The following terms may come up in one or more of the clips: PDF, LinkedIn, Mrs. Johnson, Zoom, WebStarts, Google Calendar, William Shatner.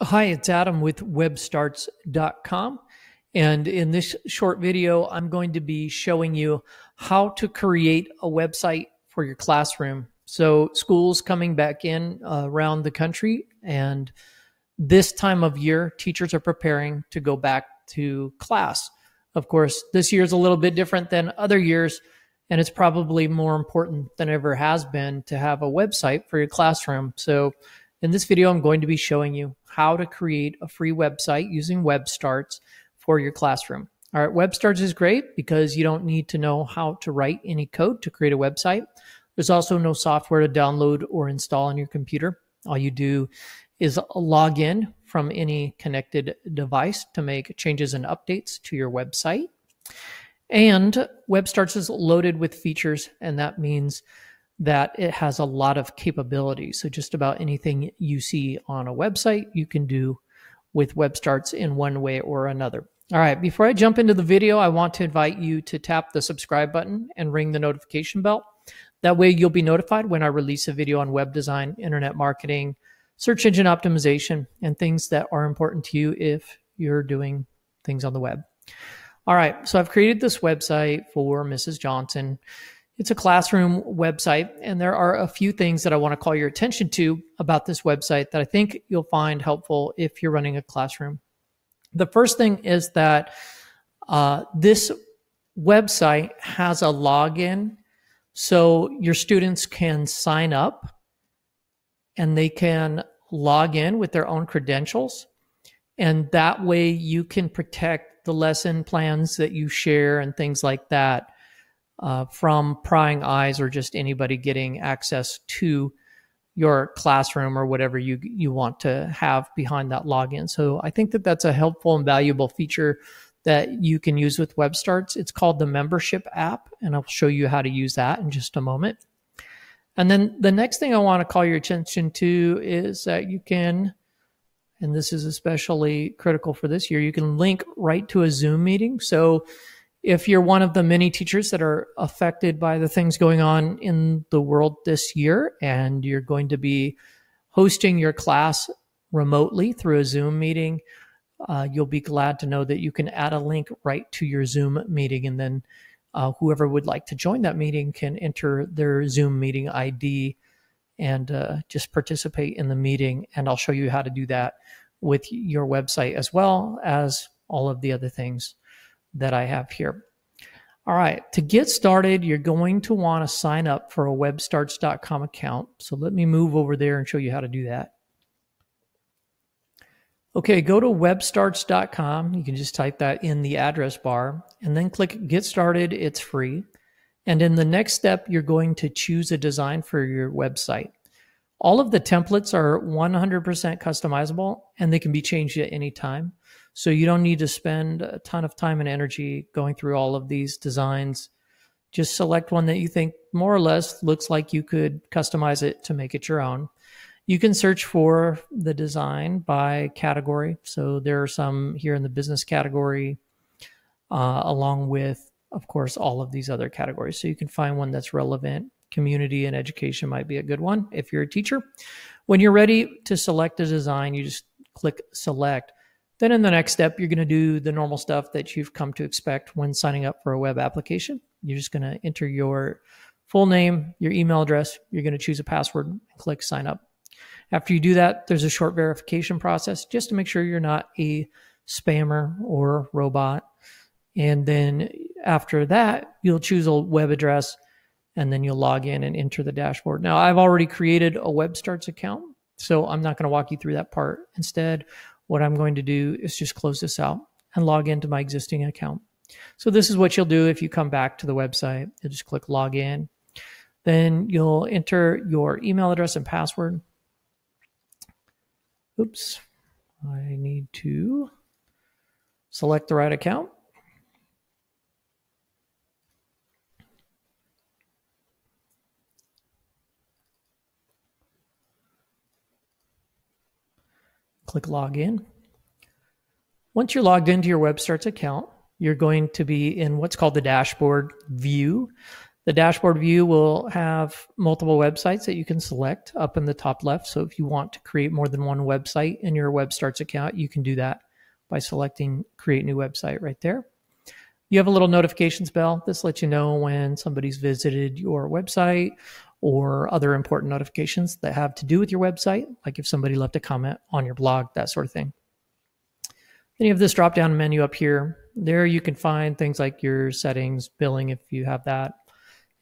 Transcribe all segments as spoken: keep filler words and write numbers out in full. Hi, it's Adam with web starts dot com, and in this short video, I'm going to be showing you how to create a website for your classroom. So school's coming back in uh, around the country, and this time of year, teachers are preparing to go back to class. Of course, this year's a little bit different than other years, and it's probably more important than ever has been to have a website for your classroom. So in this video, I'm going to be showing you how to create a free website using WebStarts for your classroom. All right, WebStarts is great because you don't need to know how to write any code to create a website. There's also no software to download or install on your computer. All you do is log in from any connected device to make changes and updates to your website. And WebStarts is loaded with features, and that means that it has a lot of capability. So just about anything you see on a website, you can do with WebStarts in one way or another. All right, before I jump into the video, I want to invite you to tap the subscribe button and ring the notification bell. That way you'll be notified when I release a video on web design, internet marketing, search engine optimization, and things that are important to you if you're doing things on the web. All right, so I've created this website for Missus Johnson. It's a classroom website, and there are a few things that I want to call your attention to about this website that I think you'll find helpful if you're running a classroom. The first thing is that uh, this website has a login, so your students can sign up and they can log in with their own credentials. And that way you can protect the lesson plans that you share and things like that Uh, from prying eyes or just anybody getting access to your classroom or whatever you, you want to have behind that login. So I think that that's a helpful and valuable feature that you can use with WebStarts. It's called the membership app, and I'll show you how to use that in just a moment. And then the next thing I want to call your attention to is that you can, and this is especially critical for this year, you can link right to a Zoom meeting. So if you're one of the many teachers that are affected by the things going on in the world this year, and you're going to be hosting your class remotely through a Zoom meeting, uh, you'll be glad to know that you can add a link right to your Zoom meeting. And then uh, whoever would like to join that meeting can enter their Zoom meeting I D and uh, just participate in the meeting. And I'll show you how to do that with your website as well as all of the other things that I have here. All right, to get started, you're going to want to sign up for a web starts dot com account. So let me move over there and show you how to do that. Okay, go to web starts dot com. You can just type that in the address bar and then click Get Started. It's free. And in the next step, you're going to choose a design for your website. All of the templates are one hundred percent customizable, and they can be changed at any time. So you don't need to spend a ton of time and energy going through all of these designs. Just select one that you think more or less looks like you could customize it to make it your own. You can search for the design by category. So there are some here in the business category, uh, along with, of course, all of these other categories. So you can find one that's relevant. Community and education might be a good one if you're a teacher. When you're ready to select a design, you just click select. Then in the next step, you're going to do the normal stuff that you've come to expect when signing up for a web application. You're just going to enter your full name, your email address. You're going to choose a password and click sign up. After you do that, there's a short verification process just to make sure you're not a spammer or robot. And then after that, you'll choose a web address, and then you'll log in and enter the dashboard. Now, I've already created a WebStarts account, so I'm not going to walk you through that part. Instead, what I'm going to do is just close this out and log into my existing account. So this is what you'll do if you come back to the website. You'll just click log in. Then you'll enter your email address and password. Oops, I need to select the right account. Click login. Once you're logged into your WebStarts account, you're going to be in what's called the dashboard view. The dashboard view will have multiple websites that you can select up in the top left. So if you want to create more than one website in your WebStarts account, you can do that by selecting Create New Website right there. You have a little notifications bell. This lets you know when somebody's visited your website or other important notifications that have to do with your website, like if somebody left a comment on your blog, that sort of thing. Then you have this drop-down menu up here. There you can find things like your settings, billing if you have that,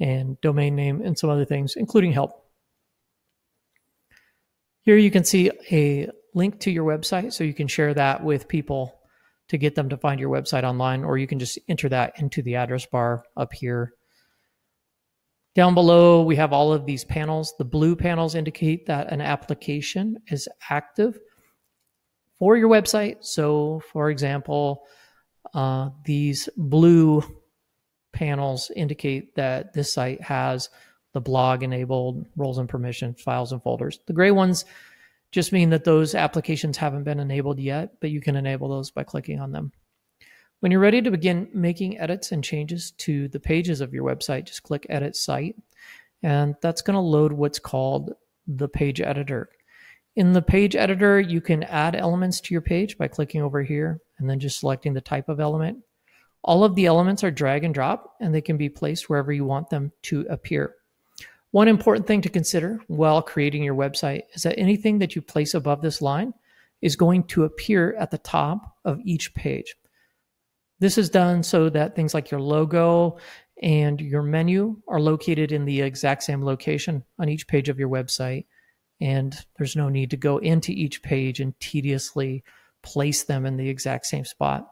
and domain name and some other things, including help. Here you can see a link to your website, so you can share that with people to get them to find your website online, or you can just enter that into the address bar up here. Down below, we have all of these panels. The blue panels indicate that an application is active for your website. So for example, uh, these blue panels indicate that this site has the blog enabled, roles and permissions, files and folders. The gray ones just mean that those applications haven't been enabled yet, but you can enable those by clicking on them. When you're ready to begin making edits and changes to the pages of your website, just click Edit Site, and that's going to load what's called the page editor. In the page editor, you can add elements to your page by clicking over here and then just selecting the type of element. All of the elements are drag and drop, and they can be placed wherever you want them to appear. One important thing to consider while creating your website is that anything that you place above this line is going to appear at the top of each page. This is done so that things like your logo and your menu are located in the exact same location on each page of your website, and there's no need to go into each page and tediously place them in the exact same spot.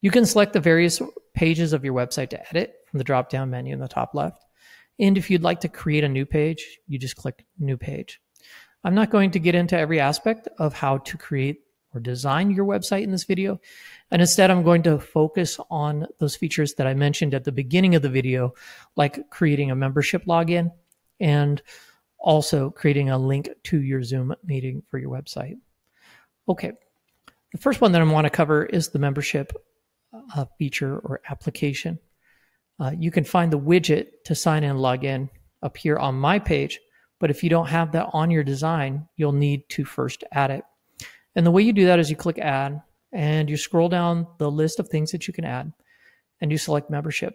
You can select the various pages of your website to edit from the drop-down menu in the top left. And if you'd like to create a new page, you just click New Page. I'm not going to get into every aspect of how to create or design your website in this video. And instead, I'm going to focus on those features that I mentioned at the beginning of the video, like creating a membership login and also creating a link to your Zoom meeting for your website. Okay, the first one that I want to cover is the membership Uh, feature or application. Uh, you can find the widget to sign in, log in up here on my page, but if you don't have that on your design, you'll need to first add it. And the way you do that is you click Add, and you scroll down the list of things that you can add, and you select Membership.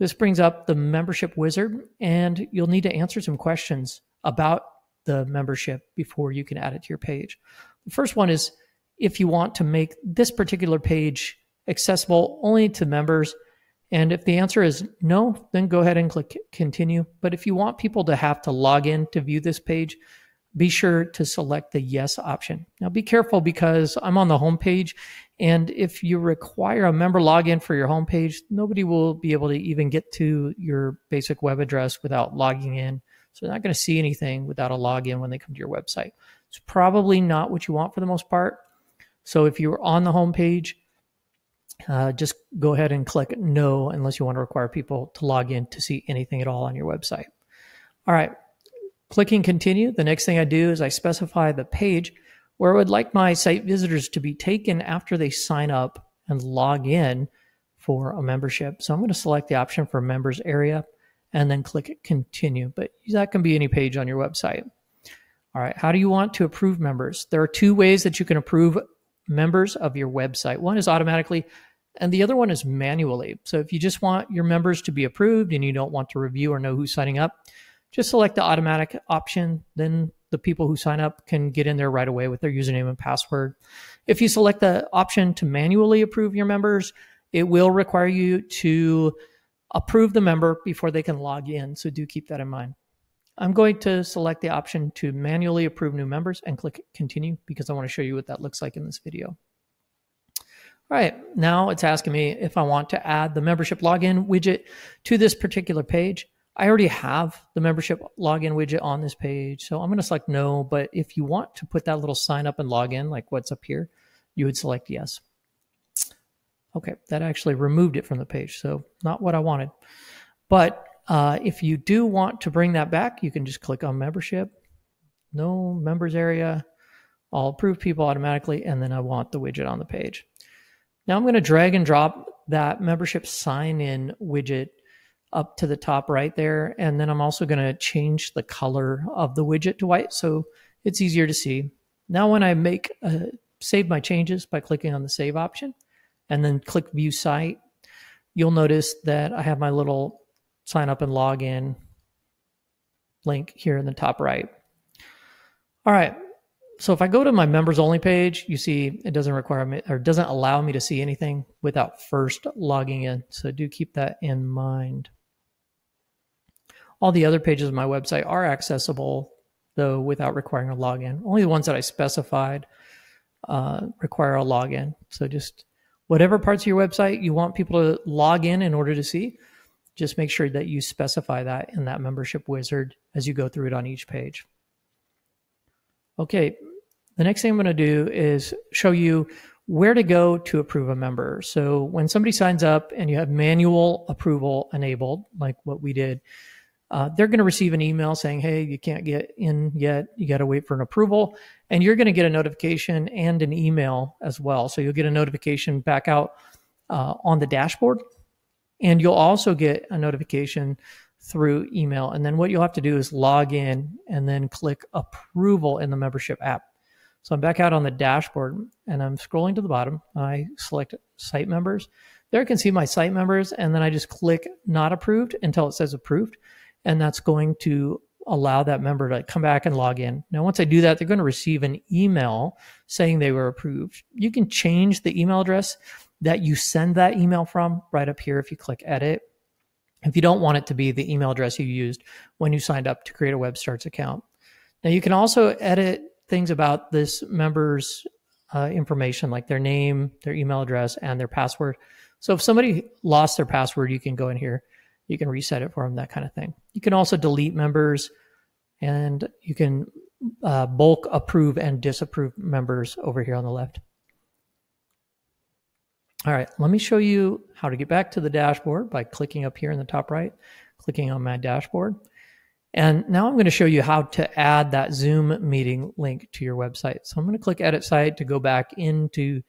This brings up the membership wizard, and you'll need to answer some questions about the membership before you can add it to your page. The first one is if you want to make this particular page accessible only to members, and if the answer is no, then go ahead and click continue. But if you want people to have to log in to view this page, be sure to select the yes option. Now be careful, because I'm on the home page, and if you require a member login for your home page, nobody will be able to even get to your basic web address without logging in. So they're not going to see anything without a login when they come to your website. It's probably not what you want for the most part. So if you're on the home page, Uh, just go ahead and click no, unless you want to require people to log in to see anything at all on your website. All right, clicking continue. The next thing I do is I specify the page where I would like my site visitors to be taken after they sign up and log in for a membership. So I'm going to select the option for members area and then click continue, but that can be any page on your website. All right, how do you want to approve members? There are two ways that you can approve members of your website. One is automatically, and the other one is manually. So if you just want your members to be approved and you don't want to review or know who's signing up, just select the automatic option. Then the people who sign up can get in there right away with their username and password. If you select the option to manually approve your members, it will require you to approve the member before they can log in. So do keep that in mind. I'm going to select the option to manually approve new members and click continue, because I want to show you what that looks like in this video. All right, now it's asking me if I want to add the membership login widget to this particular page. I already have the membership login widget on this page, so I'm going to select no, but if you want to put that little sign up and log in, like what's up here, you would select yes. Okay, that actually removed it from the page, so not what I wanted. But Uh, if you do want to bring that back, you can just click on membership, no members area, I'll approve people automatically, and then I want the widget on the page. Now I'm going to drag and drop that membership sign in widget up to the top right there. And then I'm also going to change the color of the widget to white so it's easier to see. Now when I make a, save my changes by clicking on the save option and then click view site, you'll notice that I have my little sign up and log in link here in the top right. All right. So if I go to my members only page, you see it doesn't require me or doesn't allow me to see anything without first logging in. So do keep that in mind. All the other pages of my website are accessible though without requiring a login. Only the ones that I specified uh, require a login. So just whatever parts of your website you want people to log in in order to see, just make sure that you specify that in that membership wizard as you go through it on each page. Okay, the next thing I'm going to do is show you where to go to approve a member. So when somebody signs up and you have manual approval enabled, like what we did, uh, they're going to receive an email saying, hey, you can't get in yet. You got to wait for an approval. And you're going to get a notification and an email as well. So you'll get a notification back out uh, on the dashboard. And you'll also get a notification through email. And then what you'll have to do is log in and then click approval in the membership app. So I'm back out on the dashboard and I'm scrolling to the bottom. I select site members. There I can see my site members. And then I just click not approved until it says approved. And that's going to allow that member to come back and log in. Now, once I do that, they're going to receive an email saying they were approved. You can change the email address that you send that email from right up here if you click edit. If you don't want it to be the email address you used when you signed up to create a WebStarts account. Now you can also edit things about this member's uh, information, like their name, their email address, and their password. So if somebody lost their password, you can go in here, you can reset it for them, that kind of thing. You can also delete members, and you can uh, bulk approve and disapprove members over here on the left. All right, let me show you how to get back to the dashboard by clicking up here in the top right, clicking on my dashboard. And now I'm going to show you how to add that Zoom meeting link to your website. So I'm going to click edit site to go back into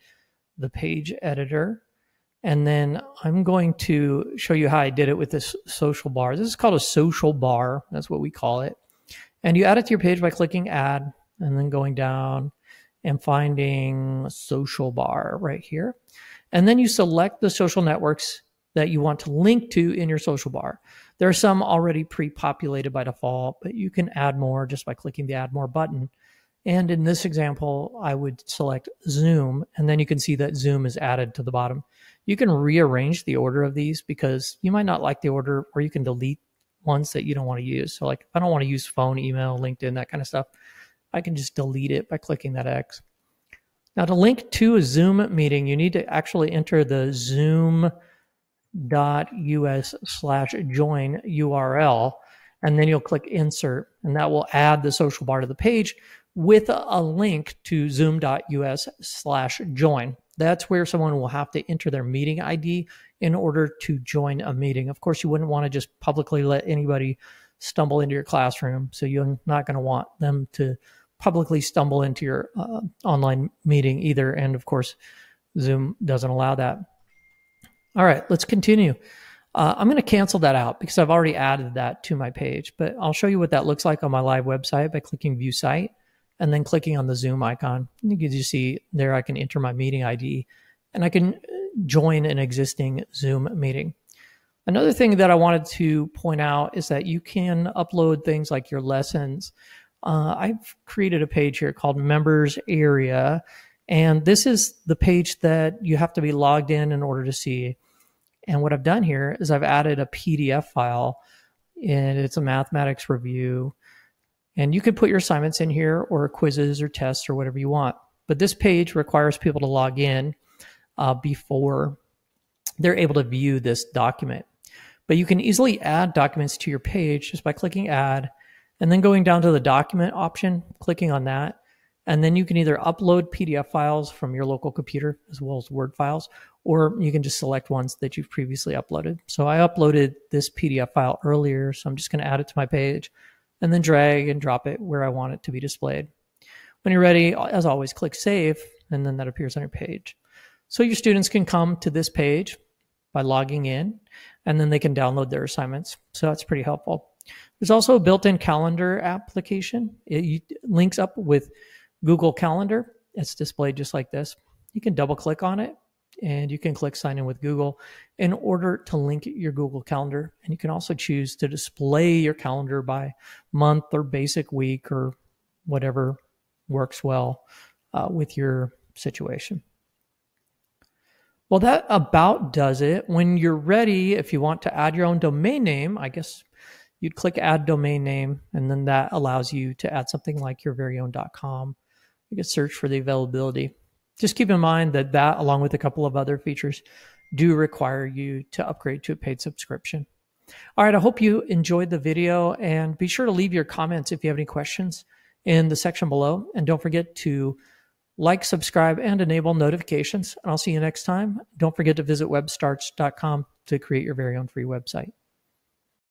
the page editor. And then I'm going to show you how I did it with this social bar. This is called a social bar. That's what we call it. And you add it to your page by clicking add and then going down and finding social bar right here. And then you select the social networks that you want to link to in your social bar. There are some already pre-populated by default, but you can add more just by clicking the add more button. And in this example, I would select Zoom, and then you can see that Zoom is added to the bottom. You can rearrange the order of these because you might not like the order, or you can delete ones that you don't want to use. So like if I don't want to use phone, email, LinkedIn, that kind of stuff, I can just delete it by clicking that X. Now to link to a Zoom meeting, you need to actually enter the zoom dot us slash join U R L, and then you'll click insert, and that will add the social bar to the page with a link to zoom dot us slash join. That's where someone will have to enter their meeting I D in order to join a meeting. Of course, you wouldn't want to just publicly let anybody stumble into your classroom, so you're not going to want them to publicly stumble into your uh, online meeting either. And of course, Zoom doesn't allow that. All right, let's continue. Uh, I'm going to cancel that out because I've already added that to my page, but I'll show you what that looks like on my live website by clicking view site and then clicking on the Zoom icon. You can see there I can enter my meeting I D and I can join an existing Zoom meeting. Another thing that I wanted to point out is that you can upload things like your lessons. Uh, I've created a page here called Members Area, and this is the page that you have to be logged in in order to see. And what I've done here is I've added a P D F file, and it's a mathematics review. And you could put your assignments in here or quizzes or tests or whatever you want. But this page requires people to log in uh, before they're able to view this document. But you can easily add documents to your page just by clicking add, and then going down to the document option, clicking on that, and then you can either upload P D F files from your local computer as well as Word files, or you can just select ones that you've previously uploaded. So I uploaded this P D F file earlier, so I'm just going to add it to my page and then drag and drop it where I want it to be displayed. When you're ready, as always, click save, and then that appears on your page. So your students can come to this page by logging in, and then they can download their assignments. So that's pretty helpful. There's also a built-in calendar application. It links up with Google Calendar. It's displayed just like this. You can double click on it and you can click sign in with Google in order to link your Google Calendar. And you can also choose to display your calendar by month or basic week or whatever works well uh, with your situation. Well, that about does it. When you're ready, if you want to add your own domain name, I guess you'd click add domain name, and then that allows you to add something like your very own .com. You can search for the availability. Just keep in mind that that, along with a couple of other features, do require you to upgrade to a paid subscription. All right, I hope you enjoyed the video, and be sure to leave your comments if you have any questions in the section below. And don't forget to like, subscribe, and enable notifications. And I'll see you next time. Don't forget to visit webstarts dot com to create your very own free website.